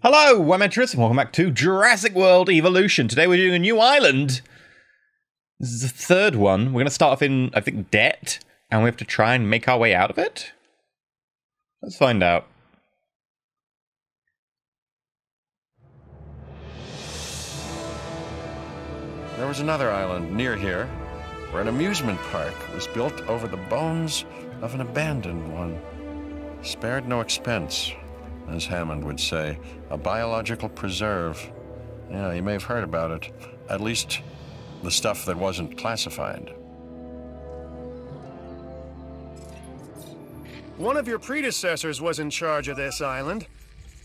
Hello, I'm EnterElysium, welcome back to Jurassic World Evolution. Today we're doing a new island. This is the third one. We're going to start off in, I think, debt, and we have to try and make our way out of it. Let's find out. There was another island near here, where an amusement park was built over the bones of an abandoned one. Spared no expense. As Hammond would say, a biological preserve. Yeah, you may have heard about it. At least the stuff that wasn't classified. One of your predecessors was in charge of this island.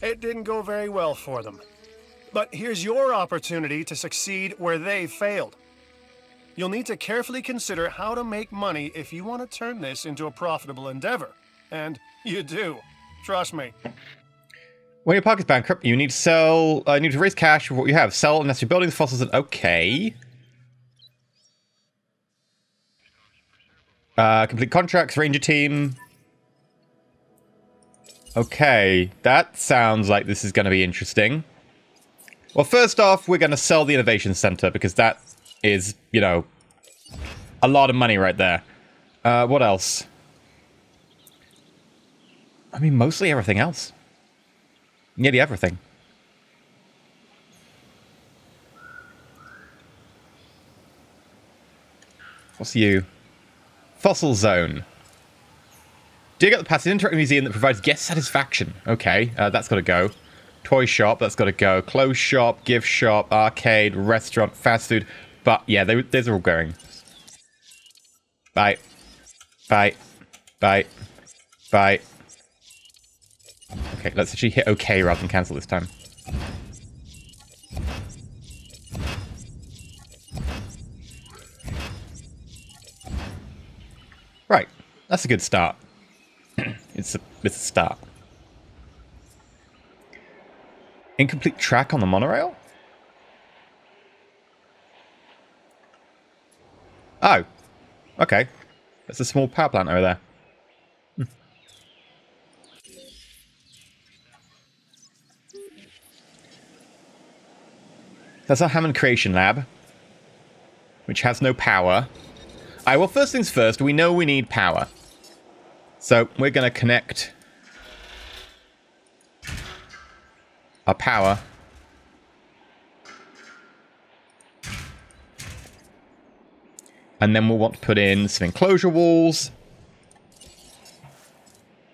It didn't go very well for them. But here's your opportunity to succeed where they failed. You'll need to carefully consider how to make money if you want to turn this into a profitable endeavor. And you do. Trust me. When your pocket's bankrupt, you need to sell. You need to raise cash with what you have. Sell unless you're building the fossils. And okay. Complete contracts, ranger team. Okay, that sounds like this is going to be interesting. Well, first off, we're going to sell the innovation center because that is, you know, a lot of money right there. What else? I mean, mostly everything else. Nearly everything. What's you? Fossil Zone. Dig up the past interactive museum that provides guest satisfaction. Okay, that's got to go. Toy shop, that's got to go. Clothes shop, gift shop, arcade, restaurant, fast food. But yeah, those are all going. Bye. Bye. Bye. Bye. Okay, let's actually hit OK rather than cancel this time. Right, that's a good start. It's a start. Incomplete track on the monorail? Oh, okay. That's a small power plant over there. That's our Hammond Creation Lab, which has no power. All right, well, first things first, we know we need power. So we're going to connect our power and then we'll want to put in some enclosure walls.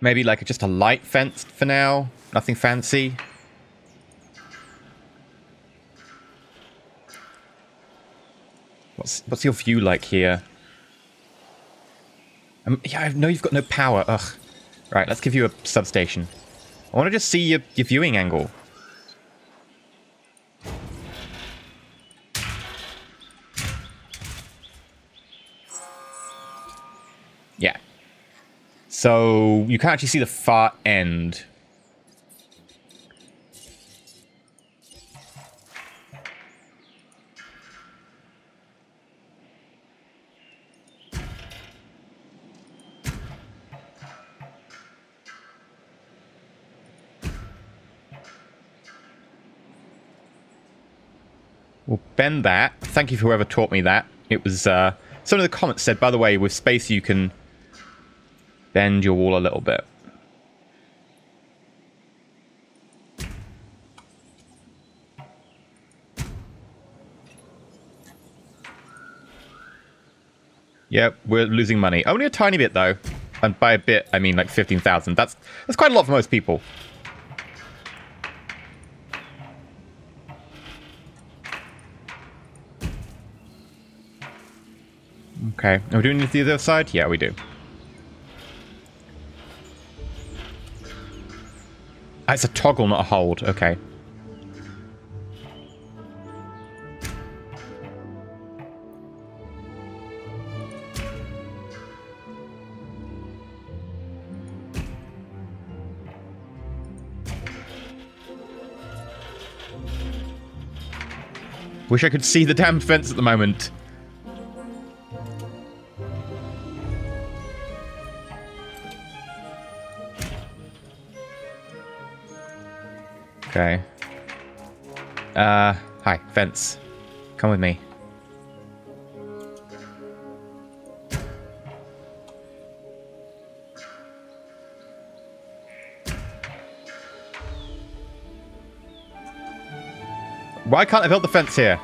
Maybe like just a light fence for now, nothing fancy. What's your view like here? Yeah, I know you've got no power. Ugh. Right, let's give you a substation. I want to just see your viewing angle. Yeah. So you can't actually see the far end. We'll bend that. Thank you for whoever taught me that. It was, someone in the comments said, by the way, with space you can bend your wall a little bit. Yep, we're losing money. Only a tiny bit, though. And by a bit, I mean like 15,000. That's quite a lot for most people. Okay, are we doing it to the other side? Yeah, we do. Ah, it's a toggle, not a hold. Okay. Wish I could see the damn fence at the moment. Okay. Hi, fence. Come with me. Why can't I build the fence here?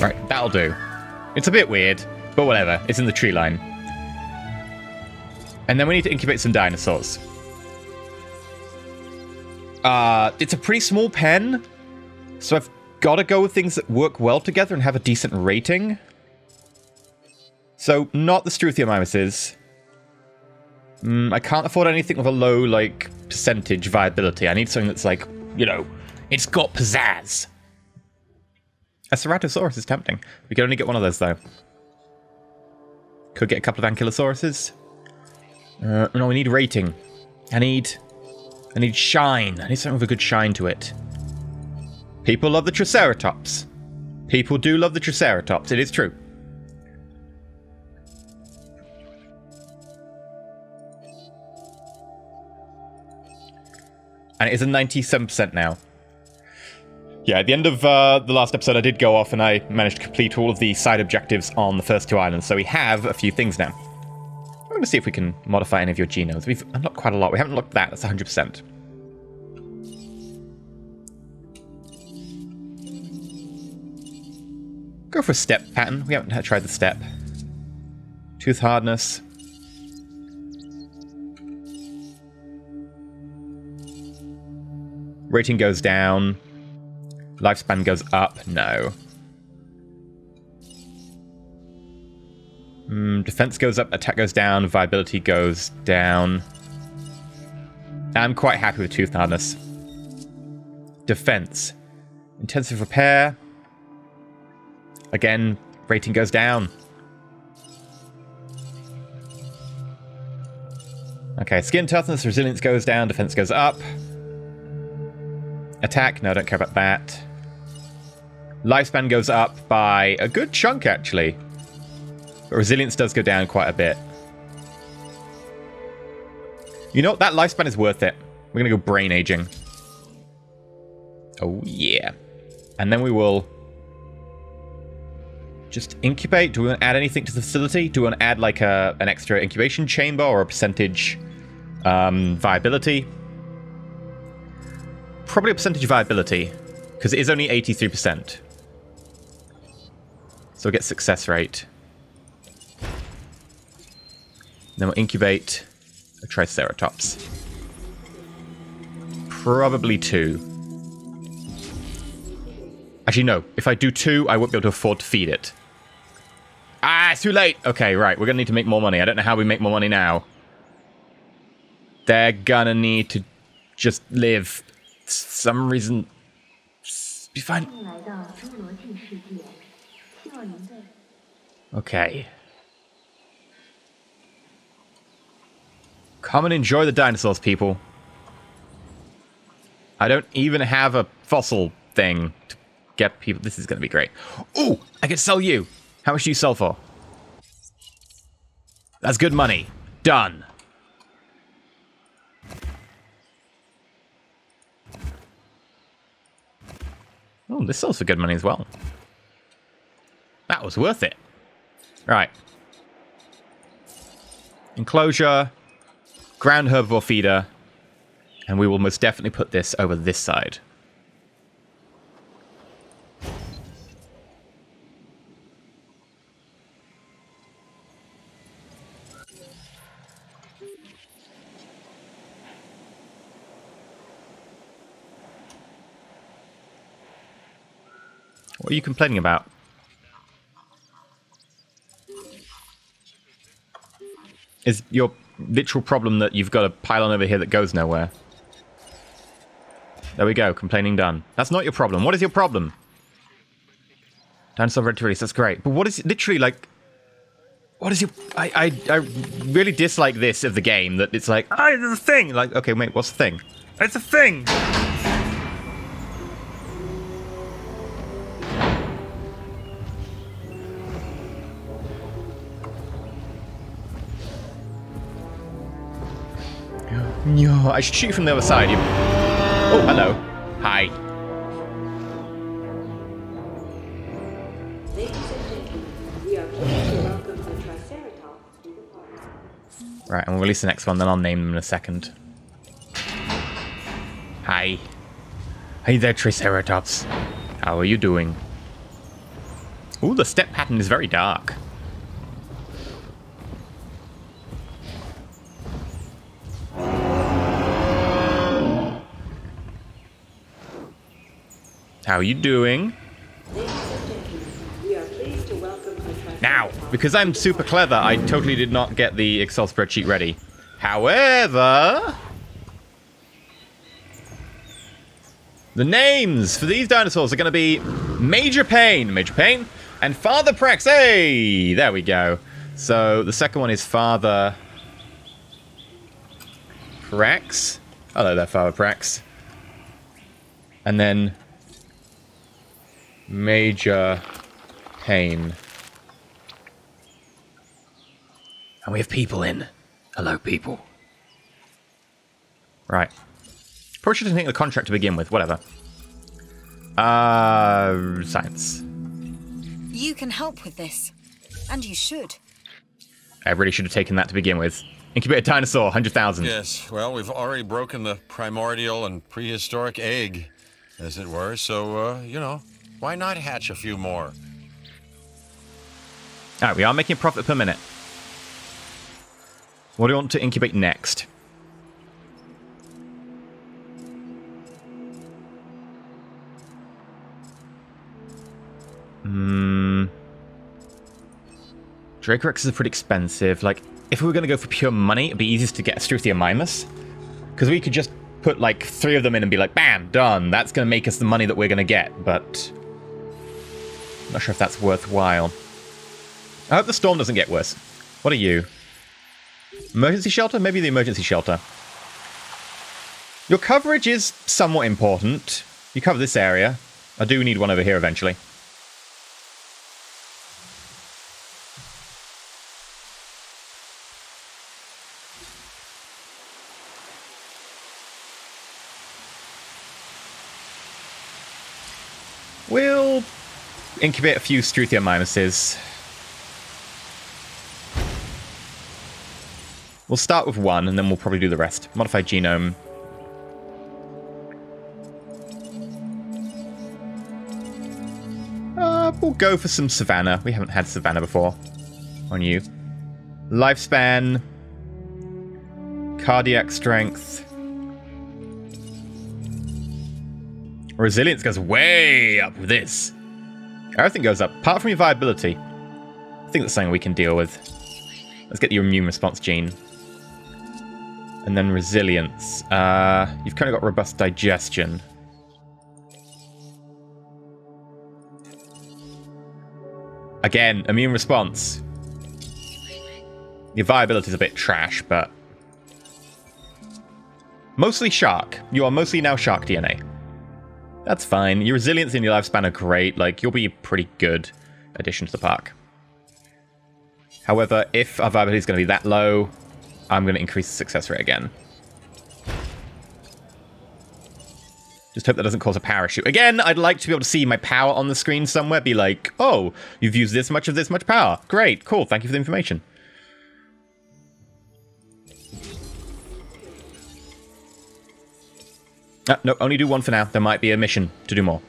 Right, that'll do. It's a bit weird, but whatever. It's in the tree line. And then we need to incubate some dinosaurs. It's a pretty small pen, so I've got to go with things that work well together and have a decent rating. So, not the Struthiomimuses. I can't afford anything with a low, like, percentage viability. I need something that's like, you know, it's got pizzazz. A Ceratosaurus is tempting. We can only get one of those, though. Could get a couple of Ankylosauruses. No, we need rating. I need shine. I need something with a good shine to it. People love the Triceratops. People do love the Triceratops. It is true. And it is a 97% now. Yeah, at the end of the last episode, I did go off and I managed to complete all of the side objectives on the first two islands. So we have a few things now. I'm going to see if we can modify any of your genomes. We've unlocked quite a lot. We haven't looked at that. That's 100%. Go for a step pattern. We haven't tried the step. Tooth hardness. Rating goes down. Lifespan goes up. No. Defense goes up, attack goes down, viability goes down. I'm quite happy with tooth hardness. Defense. Intensive repair. Again, rating goes down. Okay, skin toughness, resilience goes down, defense goes up. Attack, no, I don't care about that. Lifespan goes up by a good chunk, actually. But resilience does go down quite a bit. You know, that lifespan is worth it. We're going to go brain aging. Oh, yeah. And then we will just incubate. Do we want to add anything to the facility? Do we want to add, like, an extra incubation chamber or a percentage viability? Probably a percentage viability, because it is only 83%. So we'll get success rate. Then we'll incubate a Triceratops. Probably two. Actually, no. If I do two, I won't be able to afford to feed it. Ah, it's too late! Okay, right. We're going to need to make more money. I don't know how we make more money now. They're going to need to just live. For some reason. Be fine. Okay. Come and enjoy the dinosaurs, people. I don't even have a fossil thing to get people. This is going to be great. Ooh, I could sell you. How much do you sell for? That's good money. Done. Oh, this sells for good money as well. That was worth it. Right. Enclosure. Ground herbivore feeder, and we will most definitely put this over this side. What are you complaining about? Is your literal problem that you've got a pylon over here that goes nowhere? There we go, complaining done. That's not your problem. What is your problem? Dinosaur ready to release, that's great. But what is literally like... What is your... I really dislike this of the game, that it's like, ah, there's a thing! Like, okay, mate, what's the thing? It's a thing! No, I should shoot you from the other side. Oh, hello. Hi. Ladies and gentlemen, we are pleased to welcome the Triceratops to the park. Right, and we'll release the next one, then I'll name them in a second. Hi. Hey there, Triceratops. How are you doing? Ooh, the step pattern is very dark. How are you doing? Now, because I'm super clever, I totally did not get the Excel spreadsheet ready. However, the names for these dinosaurs are going to be Major Pain, and Father Prex. Hey, there we go. So the second one is Father Prex. Hello there, Father Prex. And then Major Pain. And we have people in. Hello, people. Right. Probably shouldn't think of the contract to begin with. Whatever. Science. You can help with this. And you should. I really should have taken that to begin with. Incubator dinosaur, 100,000. Yes, well, we've already broken the primordial and prehistoric egg, as it were, so, you know. Why not hatch a few more? Alright, we are making a profit per minute. What do you want to incubate next? Dracorex is pretty expensive. Like, if we were going to go for pure money, it'd be easiest to get a Struthiomimus. Because we could just put, like, 3 of them in and be like, bam, done. That's going to make us the money that we're going to get, but not sure if that's worthwhile. I hope the storm doesn't get worse. What are you? Emergency shelter? Maybe the emergency shelter. Your coverage is somewhat important. You cover this area. I do need one over here eventually. We'll incubate a few Struthiomimuses. We'll start with one, and then we'll probably do the rest. Modified genome. We'll go for some Savannah. We haven't had Savannah before. On you. Lifespan. Cardiac strength. Resilience goes way up with this. Everything goes up, apart from your viability. I think that's something we can deal with. Let's get your immune response gene. And then resilience. You've kind of got robust digestion. Again, immune response. Your viability is a bit trash, but... mostly shark. You are mostly now shark DNA. That's fine. Your resilience and your lifespan are great. Like, you'll be a pretty good addition to the park. However, if our viability is going to be that low, I'm going to increase the success rate again. Just hope that doesn't cause a parachute. Again, I'd like to be able to see my power on the screen somewhere. Be like, oh, you've used this much power. Great, cool, thank you for the information. No, only do one for now. There might be a mission to do more.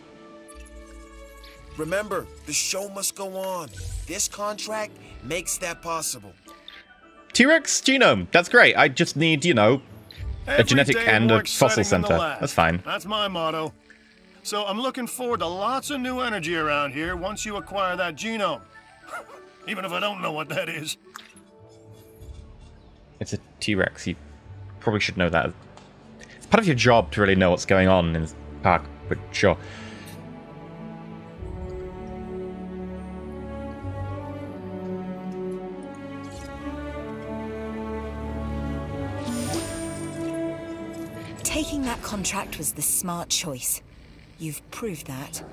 Remember, the show must go on. This contract makes that possible. T-Rex genome. That's great. I just need, you know, a genetic and a fossil center. That's fine. That's my motto. So I'm looking forward to lots of new energy around here once you acquire that genome. Even if I don't know what that is. It's a T-Rex. You probably should know that. Part of your job to really know what's going on in the park, but sure. Taking that contract was the smart choice. You've proved that.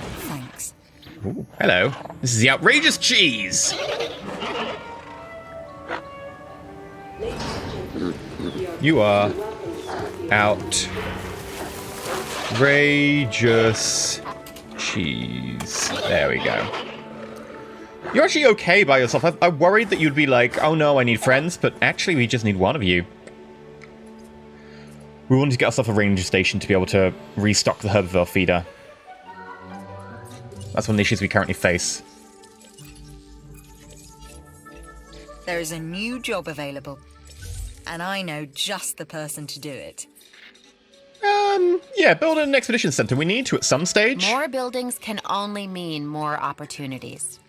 Thanks. Ooh, hello. This is the outrageous cheese. You are outrageous cheese. There we go. You're actually okay by yourself. I worried that you'd be like, oh no, I need friends, but actually we just need one of you. We wanted to get ourselves a ranger station to be able to restock the herbivore feeder. That's one of the issues we currently face. There is a new job available, and I know just the person to do it. Yeah, build an expedition center. We need to at some stage. More buildings can only mean more opportunities.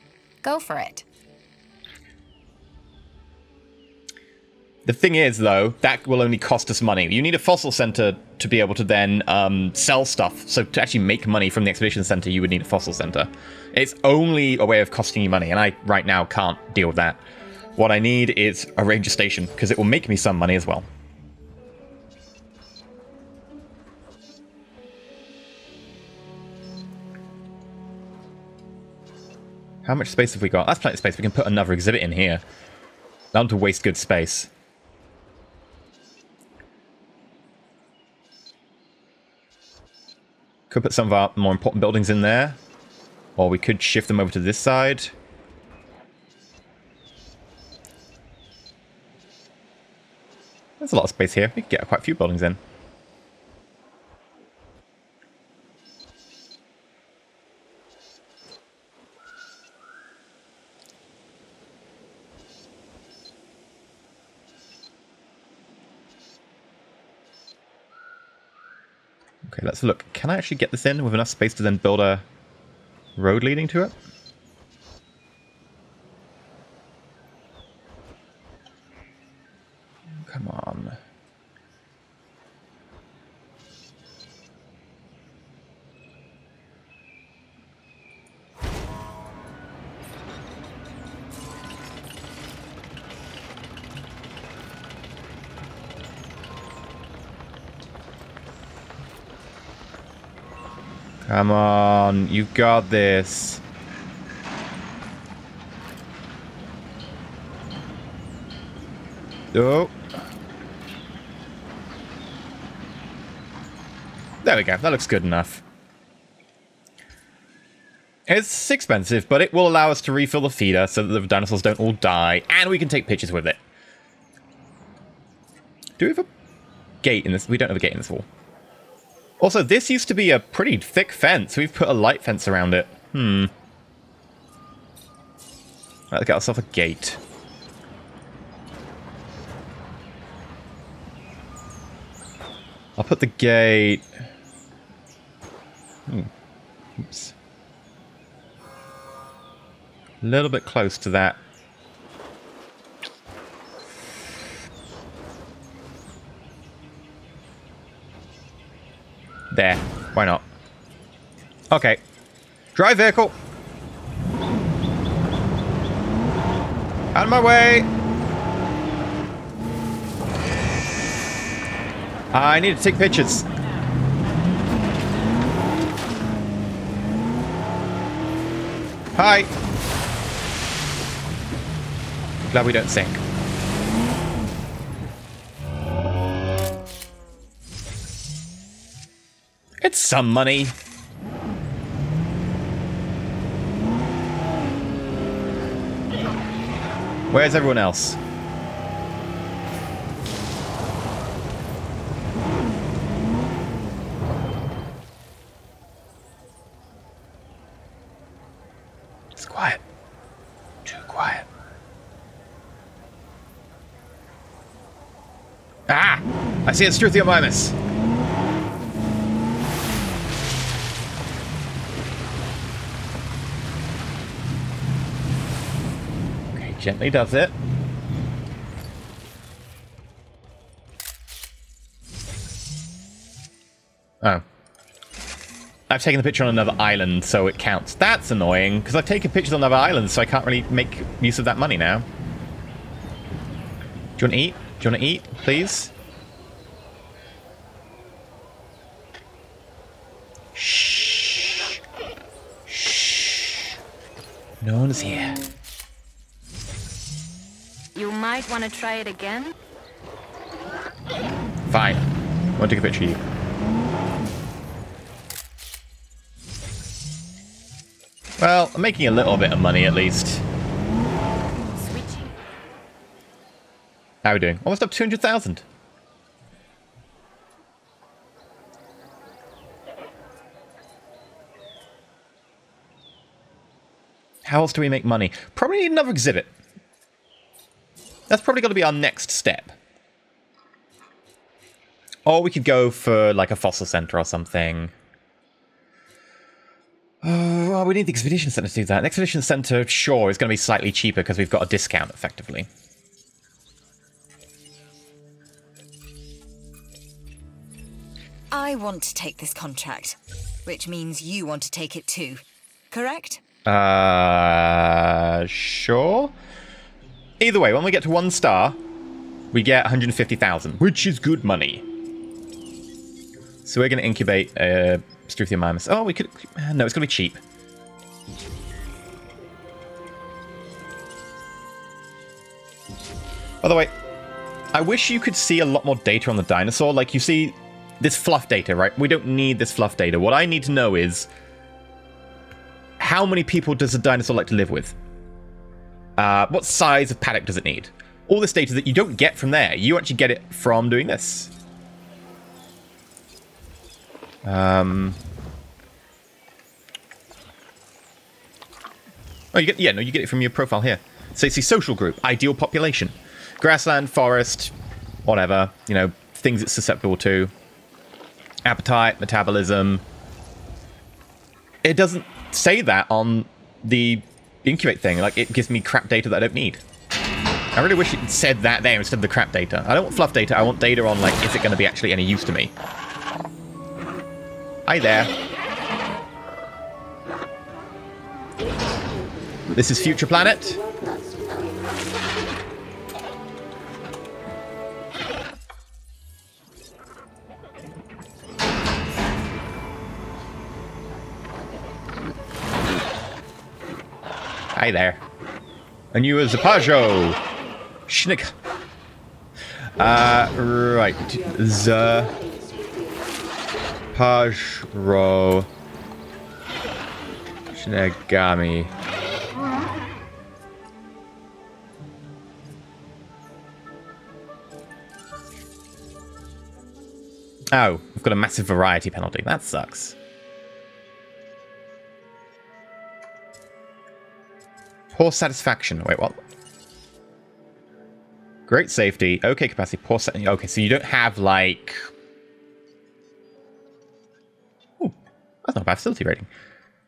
Go for it. The thing is, though, that will only cost us money. You need a fossil center to be able to then sell stuff. So to actually make money from the expedition center, you would need a fossil center. It's only a way of costing you money, and I right now can't deal with that. What I need is a ranger station, because it will make me some money as well. How much space have we got? That's plenty of space. We can put another exhibit in here. Not to waste good space. Could put some of our more important buildings in there. Or we could shift them over to this side. There's a lot of space here. We could get quite a few buildings in. Okay, let's look. Can I actually get this in with enough space to then build a road leading to it? Come on. Come on, you've got this. Oh. There we go, that looks good enough. It's expensive, but it will allow us to refill the feeder so that the dinosaurs don't all die, and we can take pictures with it. Do we have a gate in this? We don't have a gate in this wall. Also, this used to be a pretty thick fence. We've put a light fence around it. Let's get ourselves a gate. I'll put the gate... Oops. A little bit close to that. There. Why not? Okay. Drive vehicle! Out of my way! I need to take pictures. Hi! Glad we don't sink. It's some money. Where's everyone else? It's quiet. Too quiet. Ah! I see a Struthiomimus. Gently does it. Oh. I've taken the picture on another island, so it counts. That's annoying, because I've taken pictures on another island, so I can't really make use of that money now. Do you want to eat? Do you want to eat, please? Shh. Shh. No one's here. You might want to try it again. Fine. I want to take a picture of you. Well, I'm making a little bit of money at least. How are we doing? Almost up 200,000. How else do we make money? Probably need another exhibit. That's probably going to be our next step. Or we could go for like a fossil center or something. Well, we need the expedition center to do that. The expedition center, sure, is going to be slightly cheaper because we've got a discount effectively. I want to take this contract, which means you want to take it too, correct? Sure. Either way, when we get to 1 star, we get 150,000, which is good money. So we're going to incubate Struthiomimus. Oh, we could... No, it's going to be cheap. By the way, I wish you could see a lot more data on the dinosaur. Like, you see this fluff data, right? We don't need this fluff data. What I need to know is... how many people does a dinosaur like to live with? What size of paddock does it need? All this data that you don't get from there. You actually get it from doing this. Oh, you get, yeah, no, you get it from your profile here. So you see social group, ideal population. Grassland, forest, whatever. You know, things it's susceptible to. Appetite, metabolism. It doesn't say that on the incubate thing. Like, it gives me crap data that I don't need. I really wish it said that there instead of the crap data. I don't want fluff data. I want data on, like, is it going to be actually any use to me? Hi there. This is Future Planet. Hi there. And you as a Pajo. Schnick. Right. The Pajro Shinigami. Oh, we've got a massive variety penalty. That sucks. Poor satisfaction. Wait, what? Great safety. Okay, capacity. Poor safety. Okay, so you don't have, like... Ooh, that's not a bad facility rating.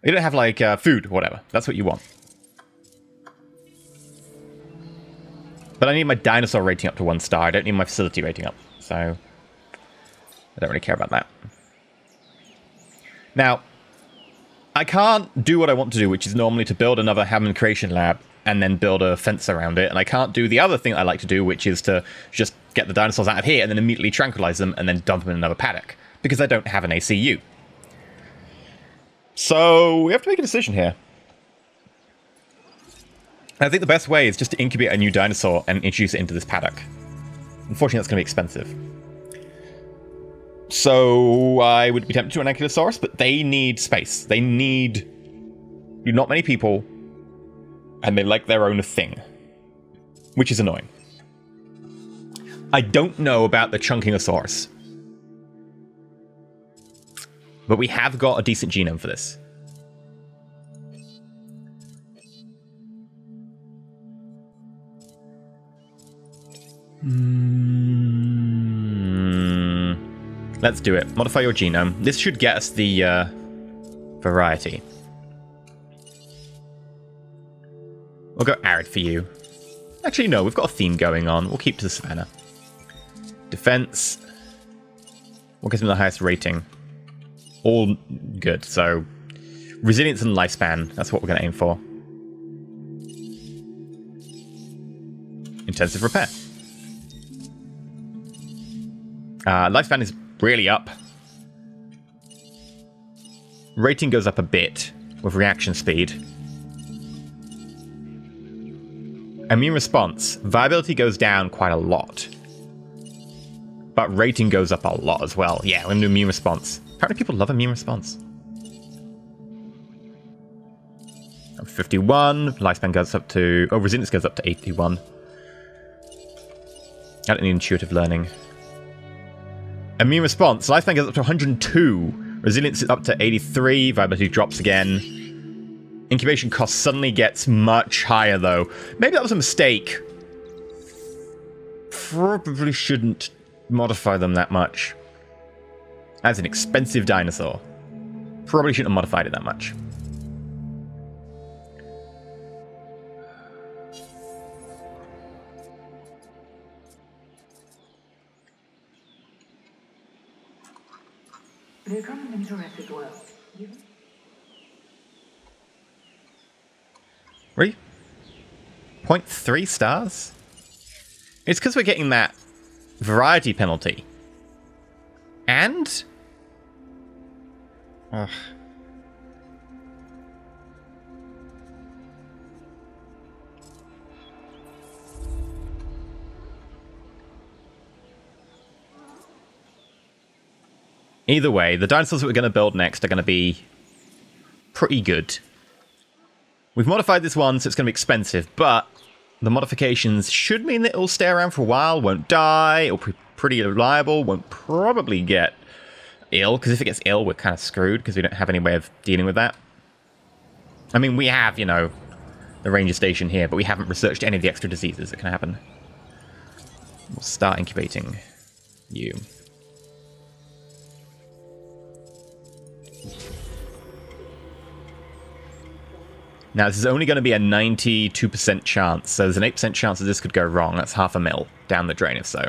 You don't have, like, food, whatever. That's what you want. But I need my dinosaur rating up to 1 star. I don't need my facility rating up. So, I don't really care about that. Now... I can't do what I want to do, which is normally to build another Hammond Creation Lab and then build a fence around it. And I can't do the other thing I like to do, which is to just get the dinosaurs out of here and then immediately tranquilize them and then dump them in another paddock, because I don't have an ACU. So we have to make a decision here. I think the best way is just to incubate a new dinosaur and introduce it into this paddock. Unfortunately, that's going to be expensive. So I would be tempted to an Ankylosaurus, but they need space. They need not many people, and they like their own thing, which is annoying. I don't know about the Chungkingosaurus, but we have got a decent genome for this. Let's do it. Modify your genome. This should get us the variety. We'll go arid for you. Actually, no, we've got a theme going on. We'll keep to the savannah. Defense. What gives me the highest rating? All good. So resilience and lifespan. That's what we're going to aim for. Intensive repair. Lifespan is really up. Rating goes up a bit with reaction speed. Immune response. Viability goes down quite a lot. But rating goes up a lot as well. Yeah, let me do immune response. Apparently people love immune response. 51, lifespan goes up to... Oh, resilience goes up to 81. I don't need intuitive learning. Immune response, lifespan goes up to 102. Resilience is up to 83, viability drops again. Incubation cost suddenly gets much higher though. Maybe that was a mistake. Probably shouldn't modify them that much. That's an expensive dinosaur. Probably shouldn't have modified it that much. Becoming in Jurassic World. Really? 0.3 stars? It's because we're getting that variety penalty. And? Ugh. Either way, the dinosaurs that we're going to build next are going to be pretty good. We've modified this one, so it's going to be expensive, but the modifications should mean that it'll stay around for a while, won't die, it'll be pretty reliable, won't probably get ill, because if it gets ill, we're kind of screwed, because we don't have any way of dealing with that. I mean, we have, you know, the ranger station here, but we haven't researched any of the extra diseases that can happen. We'll start incubating you. Now, this is only going to be a 92% chance, so there's an 8% chance that this could go wrong. That's half a mil down the drain, if so.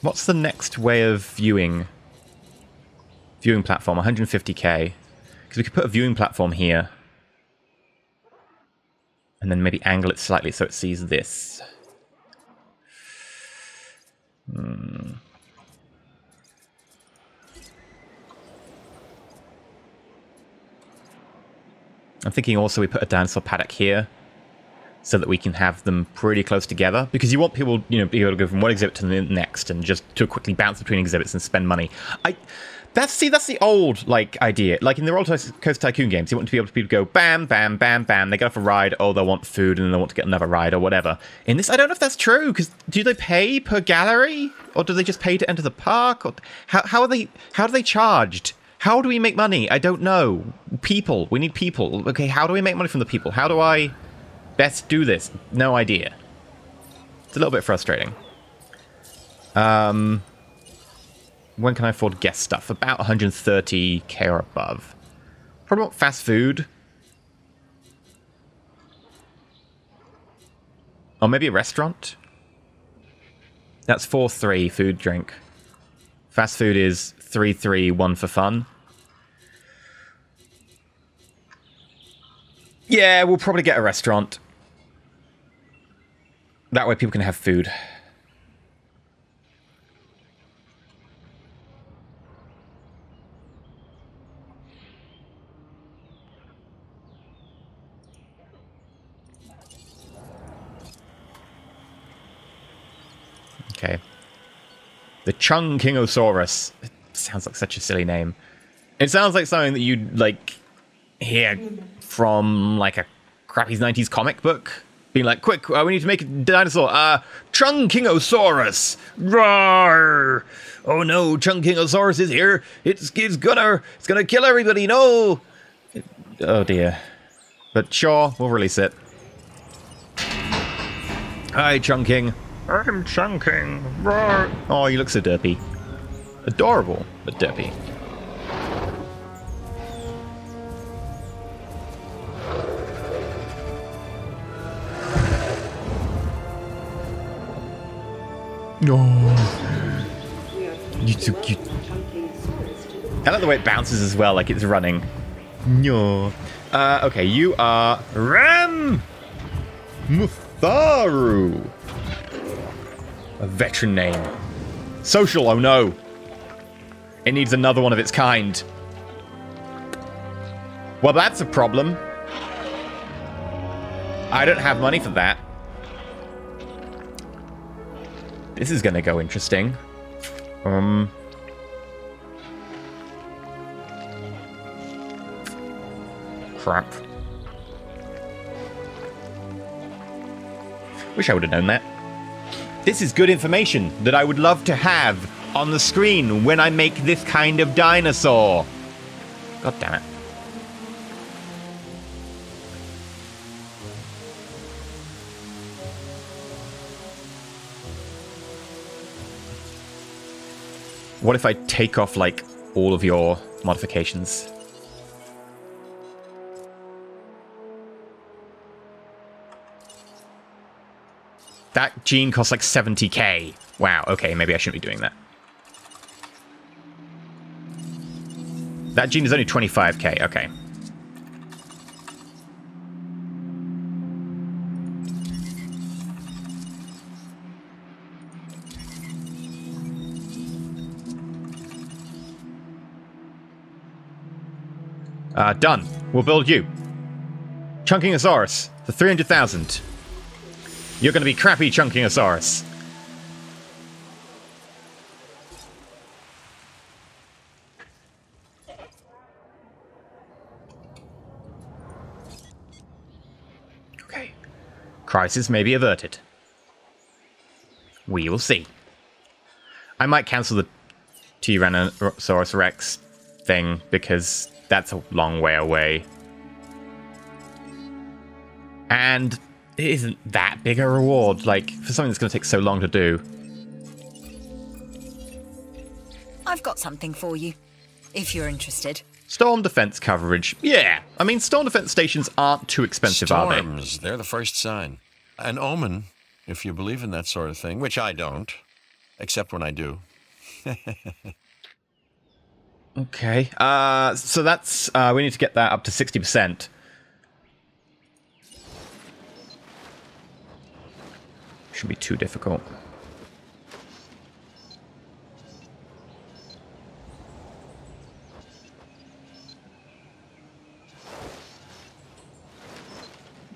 What's the next way of viewing? Viewing platform, 150k. Because we could put a viewing platform here. And then maybe angle it slightly so it sees this. I'm thinking also we put a dinosaur paddock here so that we can have them pretty close together. Because you want people, you know, be able to go from one exhibit to the next and just to quickly bounce between exhibits and spend money. That's the old, like, idea. Like, in the Roller Coaster Tycoon games, you want to be able to go bam, bam, bam, bam. They get off a ride, oh, they'll want food, and then they'll want to get another ride, or whatever. In this, I don't know if that's true, because do they pay per gallery? Or do they just pay to enter the park? Or how are they charged? How do we make money? I don't know. People. We need people. Okay, how do we make money from the people? How do I best do this? No idea. It's a little bit frustrating. When can I afford guest stuff? About 130k or above. Probably want fast food. Or maybe a restaurant. That's 4-3, food, drink. Fast food is 3-3-1 for fun. Yeah, we'll probably get a restaurant. That way people can have food. Okay. The Chungkingosaurus. It sounds like such a silly name. It sounds like something that you'd, like, hear from, like, a crappy 90s comic book. Being like, quick, we need to make a dinosaur. Chungkingosaurus! Roar! Oh no, Chungkingosaurus is here. It's gonna kill everybody, no! Oh dear. But sure, we'll release it. Hi, Chungking. I'm chunking. Roar. Oh, you look so derpy. Adorable, but derpy. No. You're so cute. I like the way it bounces as well, like it's running. No. Okay, you are Ram Mutharu. A veteran name. Social, oh no. It needs another one of its kind. Well, that's a problem. I don't have money for that. This is gonna go interesting. Crap. Wish I would have known that. This is good information that I would love to have on the screen when I make this kind of dinosaur. God damn it. What if I take off, like, all of your modifications? That gene costs, like, 70k. Wow, okay, maybe I shouldn't be doing that. That gene is only 25k, okay. Done. We'll build you. Chungkingosaurus for 300,000. You're gonna be crappy, Chungkingosaurus. Okay. Crisis may be averted. We will see. I might cancel the Tyrannosaurus Rex thing because that's a long way away. And it isn't that big a reward, like, for something that's going to take so long to do. I've got something for you, if you're interested. Storm defense coverage. Yeah, I mean, storm defense stations aren't too expensive, are they? Storms, they're the first sign. An omen, if you believe in that sort of thing, which I don't, except when I do. Okay, so that's, we need to get that up to 60%. Shouldn't be too difficult.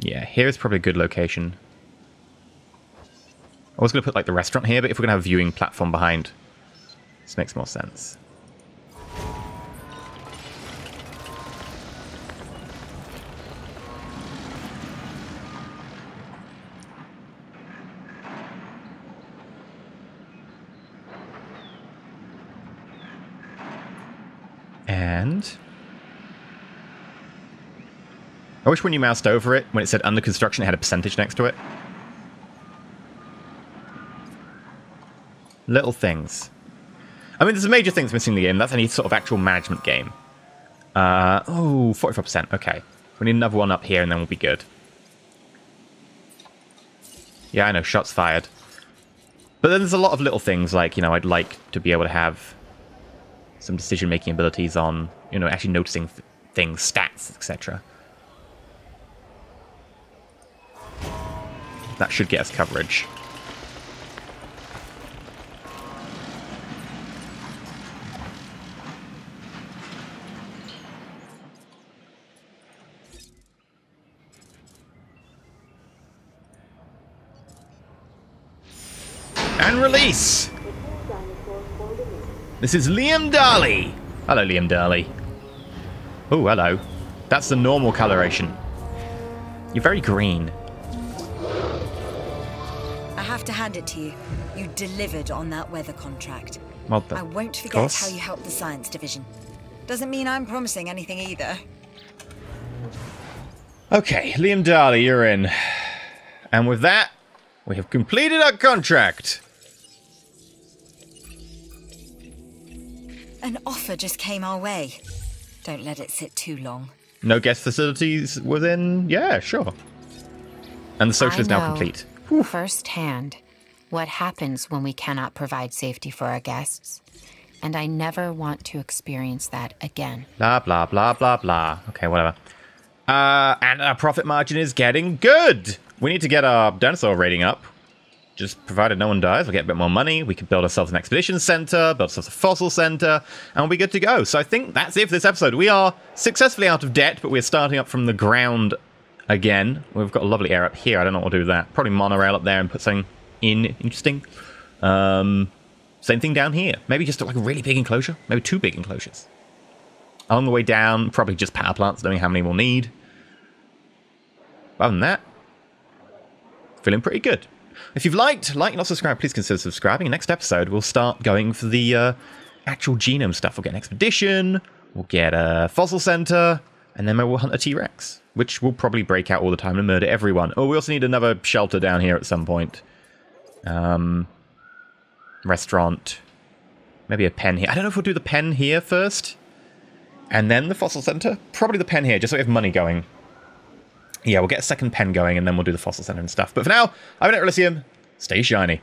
Yeah, here is probably a good location. I was going to put, like, the restaurant here, but if we're going to have a viewing platform behind, this makes more sense. I wish when you moused over it, when it said under construction, it had a percentage next to it. Little things. I mean, there's major things missing in the game. That's any sort of actual management game. Oh, 45%. Okay. We need another one up here, and then we'll be good. Yeah, I know. Shots fired. But then there's a lot of little things, like, you know, I'd like to be able to have some decision-making abilities on, you know, actually noticing things, stats, etc. That should get us coverage. And release! This is Liam Darley! Hello, Liam Darley. Oh, hello. That's the normal coloration. You're very green. To hand it to you. You delivered on that weather contract. Well, I won't forget how you helped the science division. Doesn't mean I'm promising anything either. Okay, Liam Darley, you're in. And with that, we have completed our contract. An offer just came our way. Don't let it sit too long. No guest facilities within? Yeah, sure. And the social is now complete. Firsthand, what happens when we cannot provide safety for our guests, and I never want to experience that again. Blah blah blah blah blah. Okay, whatever. And our profit margin is getting good. We need to get our dinosaur rating up. just provided no one dies, we'll get a bit more money, we can build ourselves an expedition center, build ourselves a fossil center, and we'll be good to go. So I think that's it for this episode. We are successfully out of debt, but we're starting up from the ground again. We've got a lovely air up here. I don't know what we'll do with that. Probably monorail up there and put something in interesting. Same thing down here. Maybe just like a really big enclosure. Maybe two big enclosures. Along the way down, probably just power plants, knowing how many we'll need. Other than that, feeling pretty good. If you've liked, not subscribed, please consider subscribing. Next episode, we'll start going for the actual genome stuff. We'll get an expedition, we'll get a fossil center, and then maybe we'll hunt a T-Rex, which will probably break out all the time and murder everyone. Oh, we also need another shelter down here at some point. Restaurant. Maybe a pen here. I don't know if we'll do the pen here first, and then the fossil center. Probably the pen here, just so we have money going. Yeah, we'll get a second pen going, and then we'll do the fossil center and stuff. But for now, I'm EnterElysium. Stay shiny.